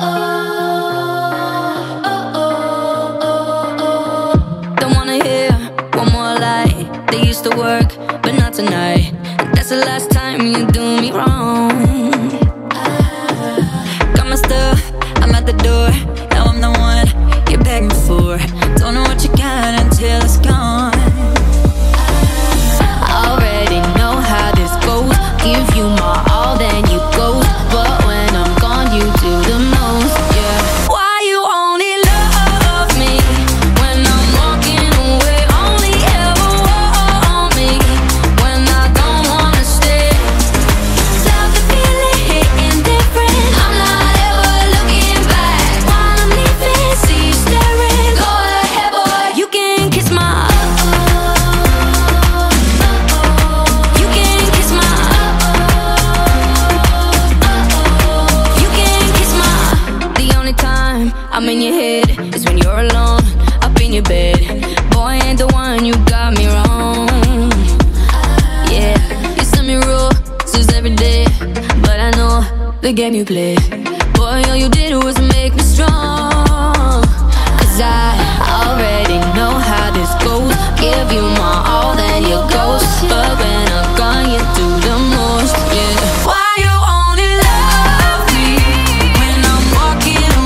Don't wanna hear one more lie. They used to work, but not tonight. That's the last time you do me wrong. Got my stuff, I'm at the door. Now I'm the one you're begging for. Don't know what you got until it's gone. I already know how this goes. Give you my all, then you go. But when I'm gone, you do the most. I'm in your head, it's when you're alone, up in your bed. Boy, I ain't the one, you got me wrong. Yeah, you send me roses every day, but I know the game you play. Boy, all you did was make me strong. Cause I already know how this goes. Give you my all, then you go. But when I'm gone, you do the most, yeah. Why you only love me when I'm walking away?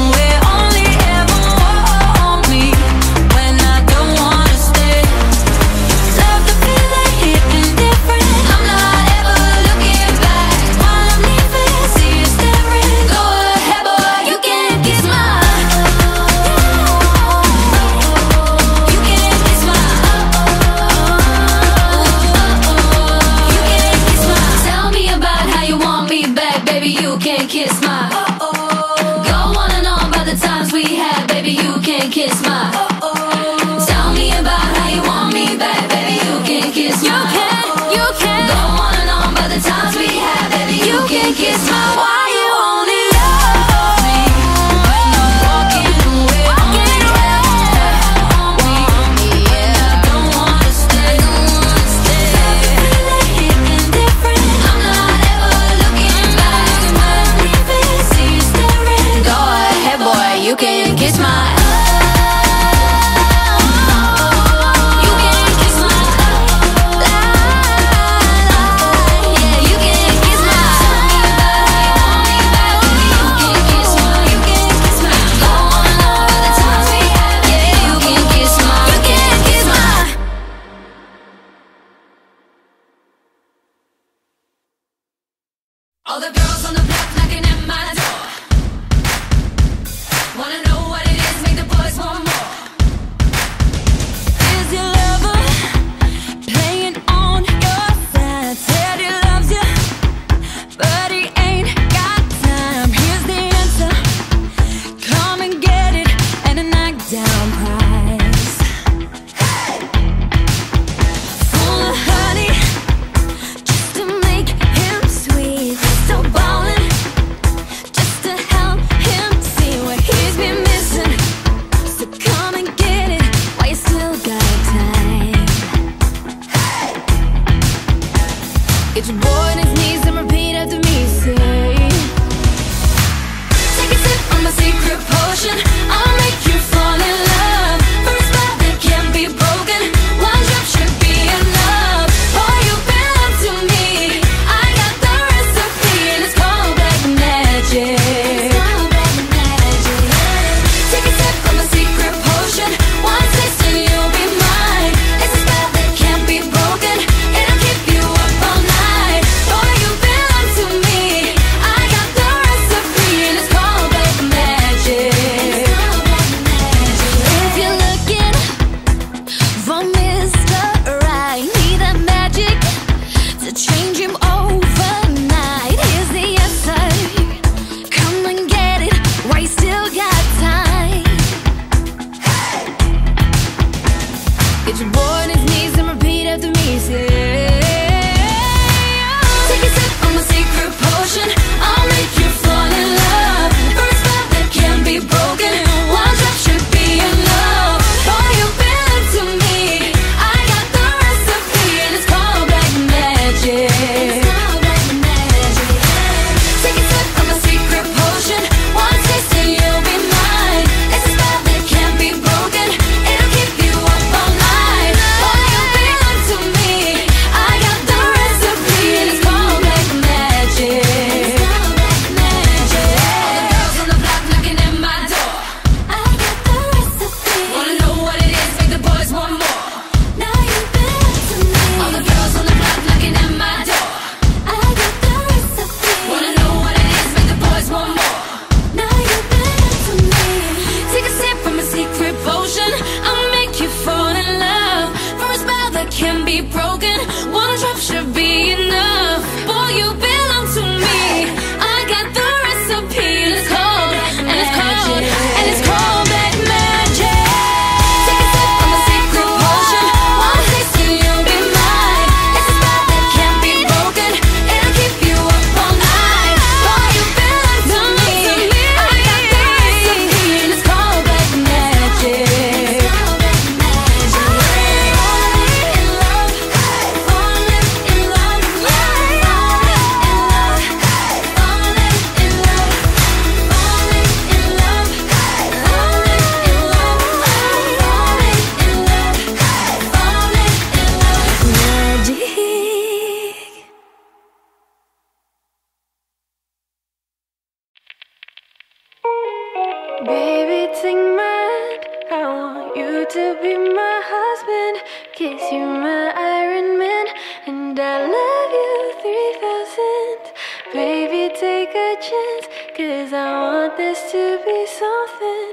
Baby, take mine. I want you to be my husband. Kiss you, my Iron Man. And I love you 3,000. Baby, take a chance, 'cause I want this to be something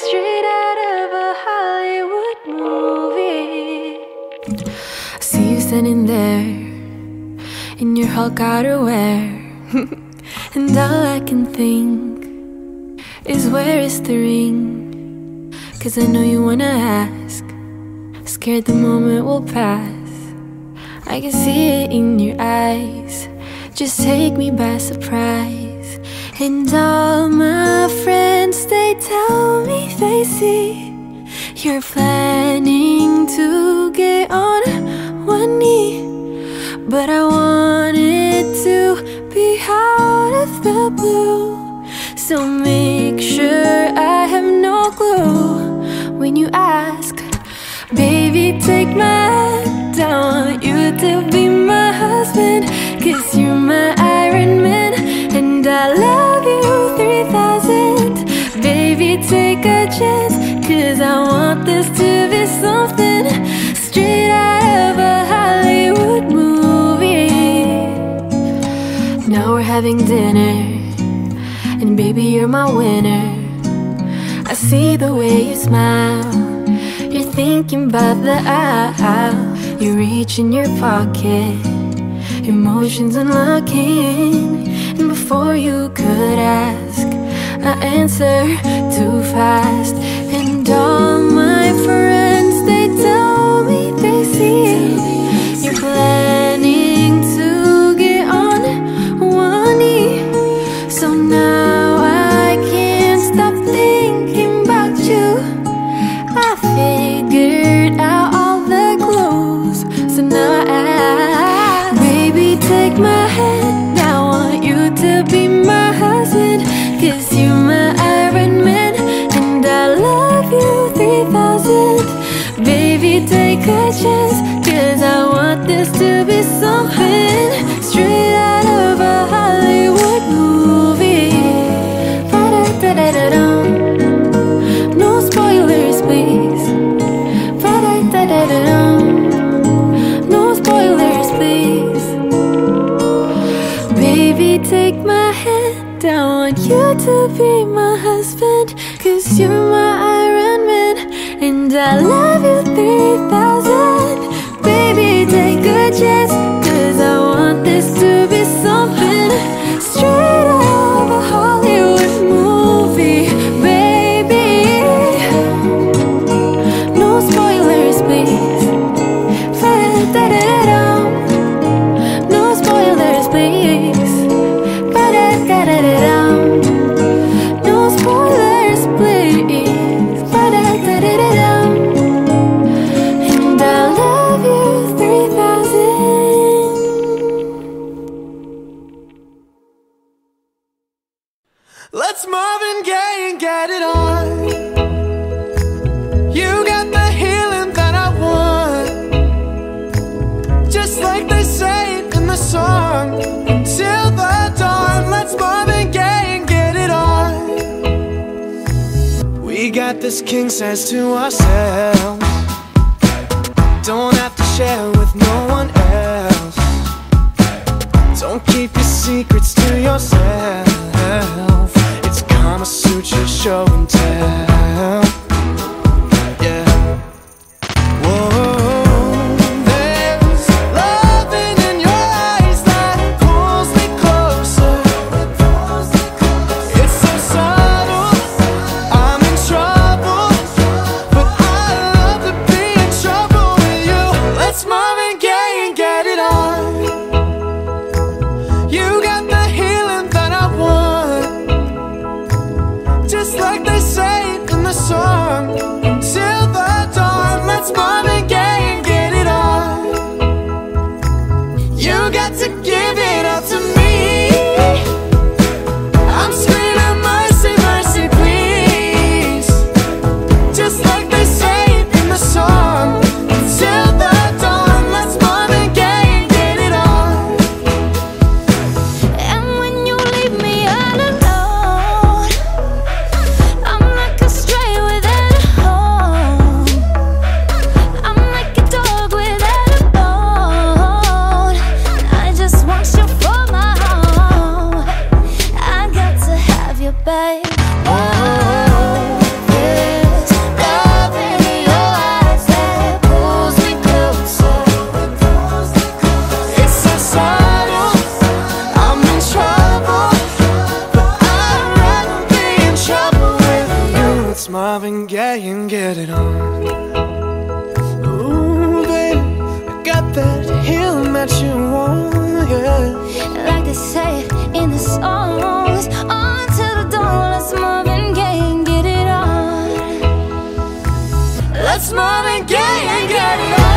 straight out of a Hollywood movie. I see you standing there in your Hulk outerwear. And all I can think is, where is the ring? 'Cause I know you wanna ask, scared the moment will pass. I can see it in your eyes, just take me by surprise. And all my friends, they tell me they see you're planning to get on one knee. But I want it to be out of the blue, so make sure I have no clue when you ask. Baby, take my hand, I want you to be my husband. 'Cause you're my Iron Man, and I love you 3,000. Baby, take a chance, 'cause I want this to be something straight out of a Hollywood movie. Now we're having dinner, and baby, you're my winner. I see the way you smile, you're thinking about the aisle. You reach in your pocket, emotions unlocking, and before you could ask, I answer too fast. And all my friends, they tell me they see you're planning to get on one knee. So now I can't stop thinking about you. I figured out all the clues, so now take my hand, I want you to be my husband. 'Cause you're my Iron Man, and I love you 3,000. Baby, take a chance, 'cause I want this to be something straight out of a Hollywood movie. No spoilers, please. No spoilers, please. Baby, take my hand, I want you to be my husband. 'Cause you're my Iron Man, and I love you 3,000. Baby, take a chance, 'cause I want this to be something straight out of a Hollywood movie. Baby, no spoilers, please. No spoilers, please. No spoilers, please. And I love you 3,000. Let's Marvin Gaye and get it on. You got the healing that I want, just like they say it in the song. Until the dawn, let's Marvin Gaye. We got this king size to ourselves, don't have to share with no one else. Don't keep your secrets to yourself. It's Kama Sutra show and tell. Yeah. Whoa. I'm Marvin Gaye and get it on. Ooh, babe, I got that healing that you want, yeah. Like they say in the songs, on till the dawn. Let's Marvin Gaye and get it on. Let's Marvin Gaye and get it on.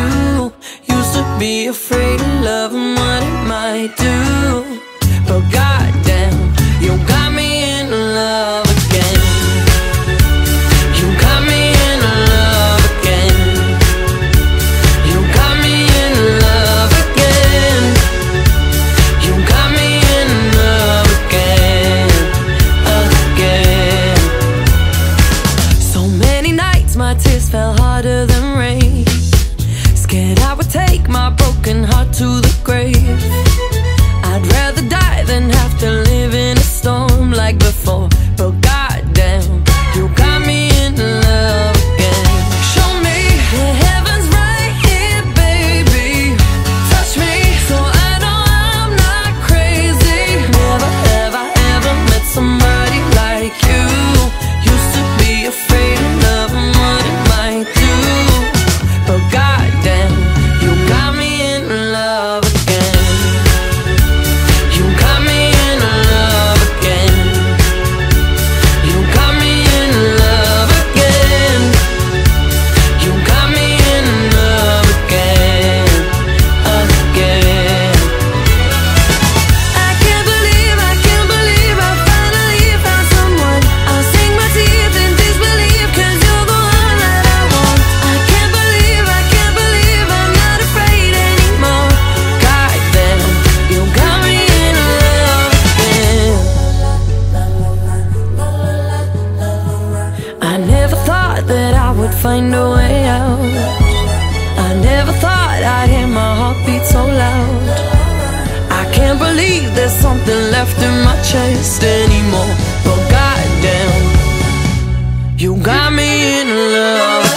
you. Used to be afraid of love and what it might do, but goddamn, you got me in love again. You got me in love again. You got me in love again. You got me in love again, again. So many nights my tears fell harder than rain, scared I would take my broken heart to the grave. I'd rather die than have to live in a storm like before. But goddamn, you got me in love again. Show me the heavens right here, baby. Touch me so I know I'm not crazy. Never have I ever met somebody like you. Used to be afraid of love and what it might do, but goddamn, you got me in love again. Find a way out. I never thought I'd hear my heartbeat so loud. I can't believe there's something left in my chest anymore. But goddamn, you got me in love again.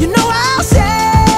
You know I'll say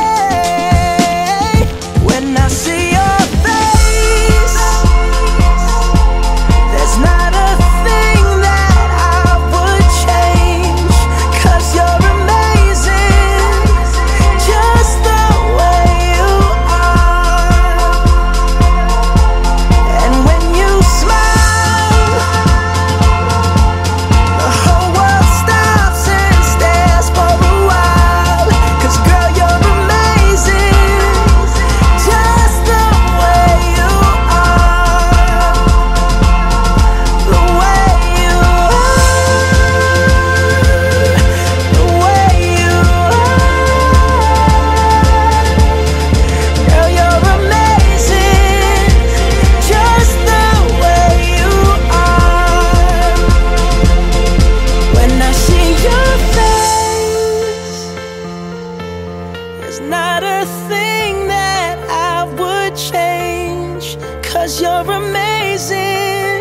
not a thing that I would change, 'cause you're amazing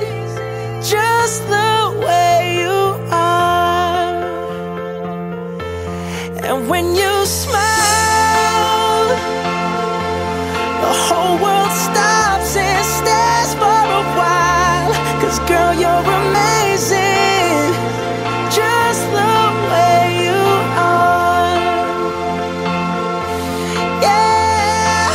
just the way you are. And when you smile, the whole world stops and stares for a while, 'cause girl, you're amazing just the way you are. Yeah.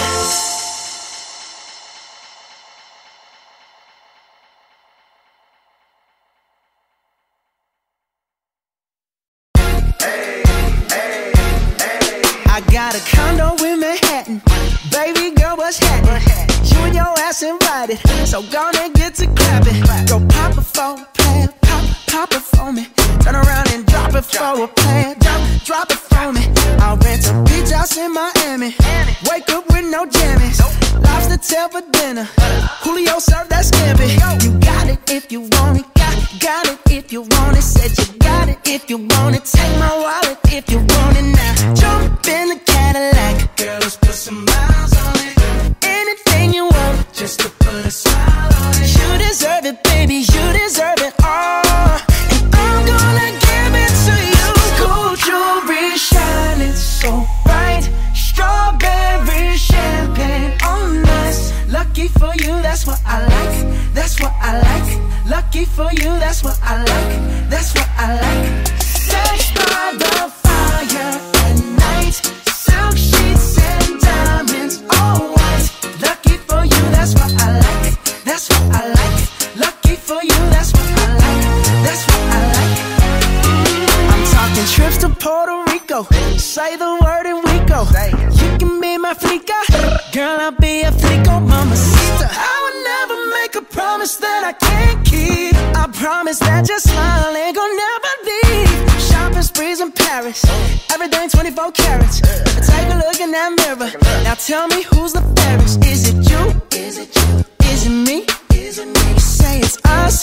I got a condo in Manhattan. Baby girl, what's happening? You and your ass invited, so gonna get to clapping. Go pop a phone, plan, pop it for me. Turn around and drop it for a plan, drop it for me. I'll rent a beach house in Miami. Wake up with no jammies. Lobster tail for dinner. Julio served that scampi. You got it if you want it. Got it if you want it. Said you got it if you want it. Take my wallet if you want it now. Jump in the Cadillac. Girl, let's put some miles on it. Anything you want, just to put a smile on it. You deserve it, baby, you deserve it all. And I'm gonna give it to you. Gold jewelry shining so bright. Strawberry champagne on us. Lucky for you, that's what I like. That's what I like. Lucky for you, that's what I like. That's what I like. Sex by the fire at night. Silk sheets and diamonds, all white. Lucky for you, that's what I like. That's what I like. Lucky for you, that's what I like. That's what I like. I'm talking trips to Puerto Rico. Say the word and we go. You can be my flica. Girl, I'll be a flico, mamacita. I would never make a promise that I can't keep. I promise that your smile ain't gonna never leave. Shopping sprees in Paris. Everything 24 carats. Take a look in that mirror. Now tell me who's the fairest. Is it you? Is it you? Is it me? Is it me? You say it's us,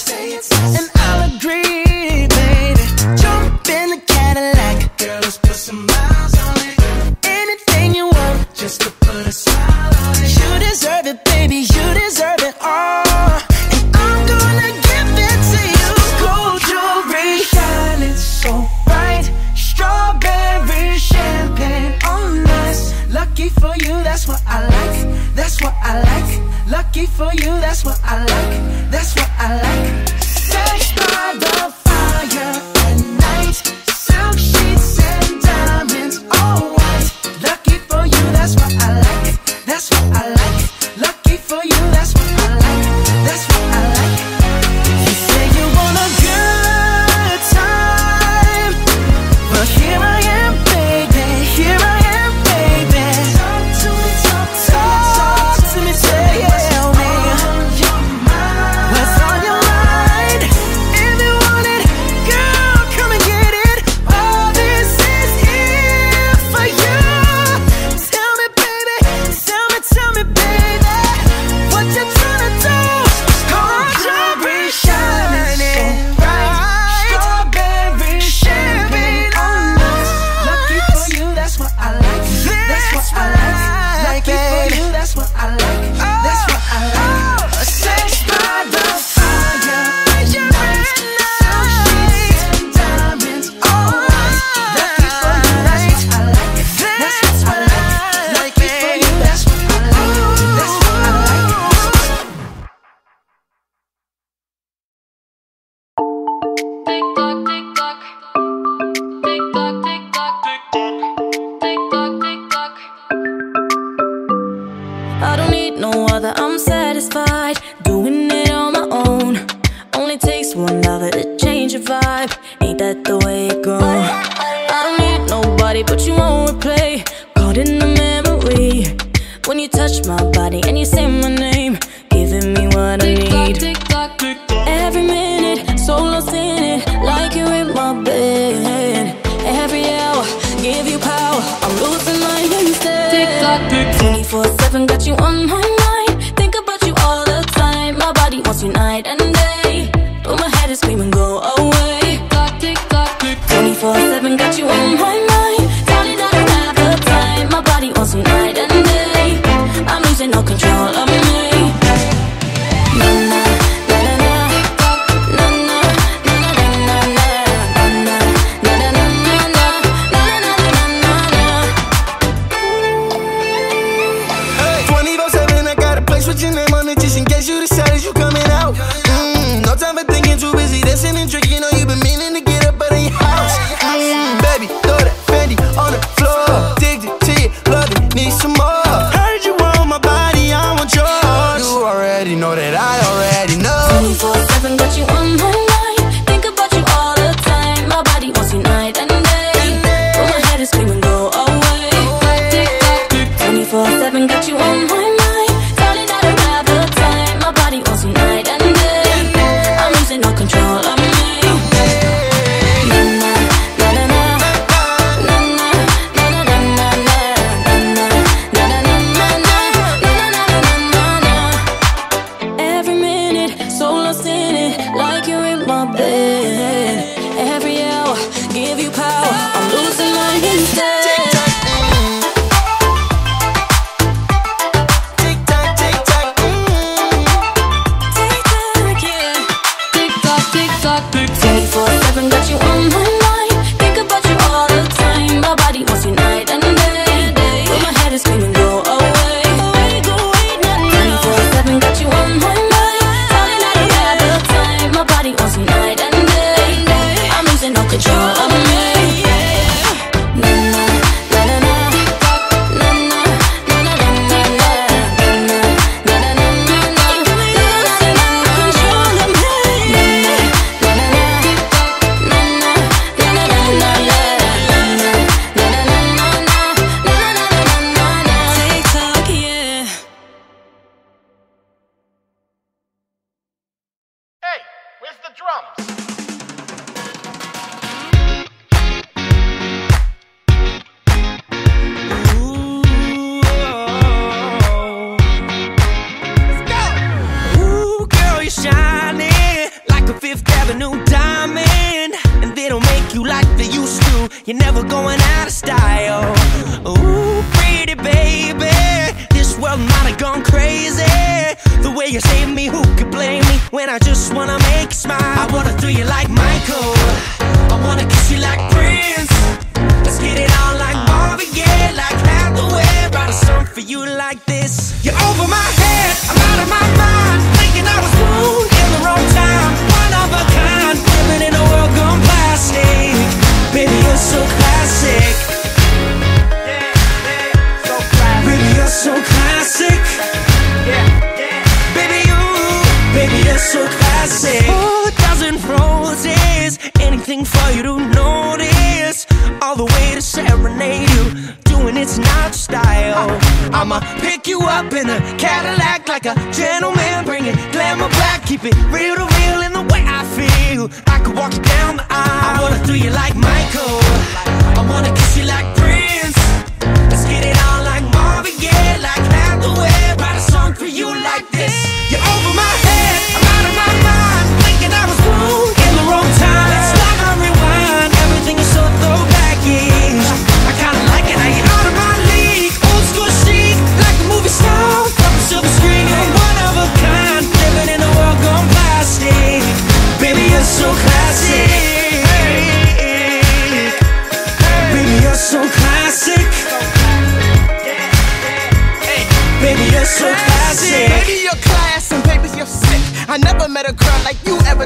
and I'll agree, baby. Jump in the Cadillac. Girl, let's put some miles on it. Anything you want, just to put a smile on it. You deserve it, baby, you deserve it all. And I'm gonna give it to you. Gold jewelry shining so bright. Strawberry champagne on us. Lucky for you, that's what I like. That's what I like. Lucky for you, that's what I like. That's what I like. Sex by the fire at night. Silk sheets and diamonds, all white. Lucky for you, that's what I like. That's what I like. Lucky for you, that's what I like. That's what I like. You say you want a good time, but here I am, baby. Here I am, baby. Talk to me, say yeah. Thanks for your name on it just in case you decided you coming out. No time for thinking, too busy dancing and drinking. Know you been meaning to get up out of your house. Baby, throw that Fendi on the floor. Addicted to you, love it, need some more. Heard you want my body, I want yours. You already know that I already know. 24/7 got you on my mind. Think about you all the time. My body wants you night and day. But my head is screaming, go away. 24/7 got you on my mind.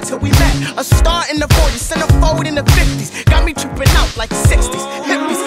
Till we met, a star in the 40s and a fold in the 50s, got me tripping out like 60s hippies.